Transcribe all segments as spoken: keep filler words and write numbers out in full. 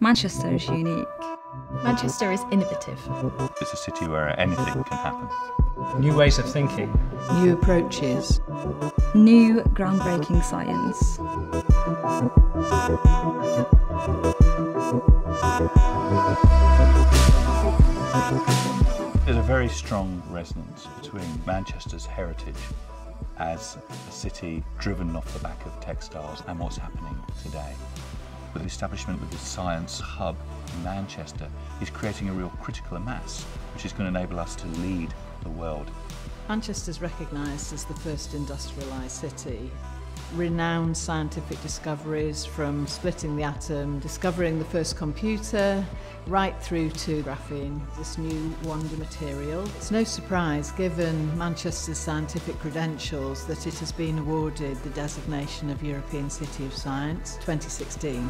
Manchester is unique. Manchester is innovative. It's a city where anything can happen. New ways of thinking. New approaches. New groundbreaking science. There's a very strong resonance between Manchester's heritage as a city driven off the back of textiles and what's happening today. But the establishment of the science hub in Manchester is creating a real critical mass which is going to enable us to lead the world. Manchester's recognised as the first industrialised city. Renowned scientific discoveries, from splitting the atom, discovering the first computer, right through to graphene, this new wonder material. It's no surprise, given Manchester's scientific credentials, that it has been awarded the designation of European City of Science twenty sixteen.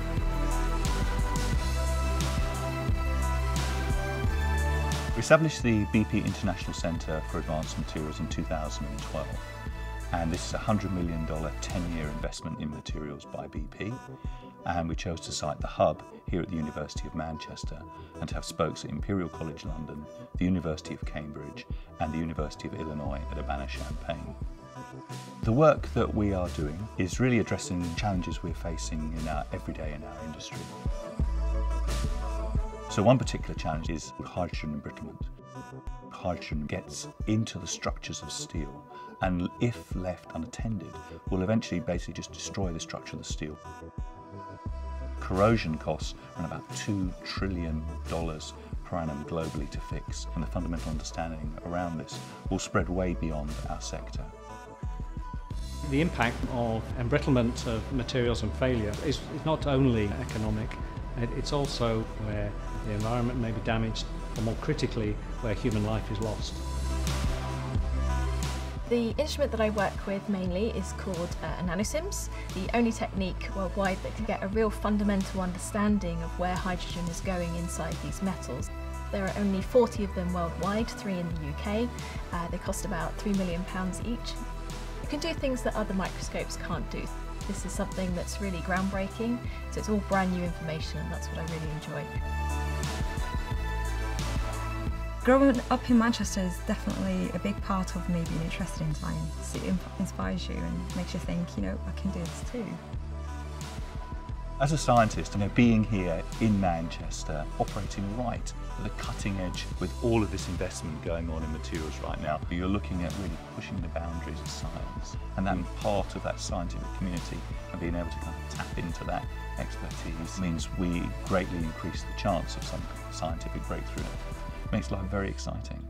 We established the B P International Centre for Advanced Materials in two thousand twelve. And this is a one hundred million dollar ten year investment in materials by B P. And we chose to site the hub here at the University of Manchester and to have spokes at Imperial College London, the University of Cambridge and the University of Illinois at Urbana-Champaign. The work that we are doing is really addressing challenges we're facing in our everyday in our industry. So one particular challenge is hydrogen embrittlement. Hydrogen gets into the structures of steel and, if left unattended, will eventually basically just destroy the structure of the steel. Corrosion costs are about two trillion dollars per annum globally to fix, and the fundamental understanding around this will spread way beyond our sector. The impact of embrittlement of materials and failure is not only economic, it's also where the environment may be damaged, or more critically, where human life is lost. The instrument that I work with mainly is called uh, nano-SIMS, the only technique worldwide that can get a real fundamental understanding of where hydrogen is going inside these metals. There are only forty of them worldwide, three in the U K. Uh, they cost about three million pounds each. You can do things that other microscopes can't do. This is something that's really groundbreaking, so it's all brand new information, and that's what I really enjoy. Growing up in Manchester is definitely a big part of me being interested in science. It inspires you and makes you think, you know, I can do this too. As a scientist, you know, being here in Manchester, operating right at the cutting edge with all of this investment going on in materials right now, you're looking at really pushing the boundaries of science, and then part of that scientific community and being able to kind of tap into that expertise means we greatly increase the chance of some scientific breakthrough. Makes life very exciting.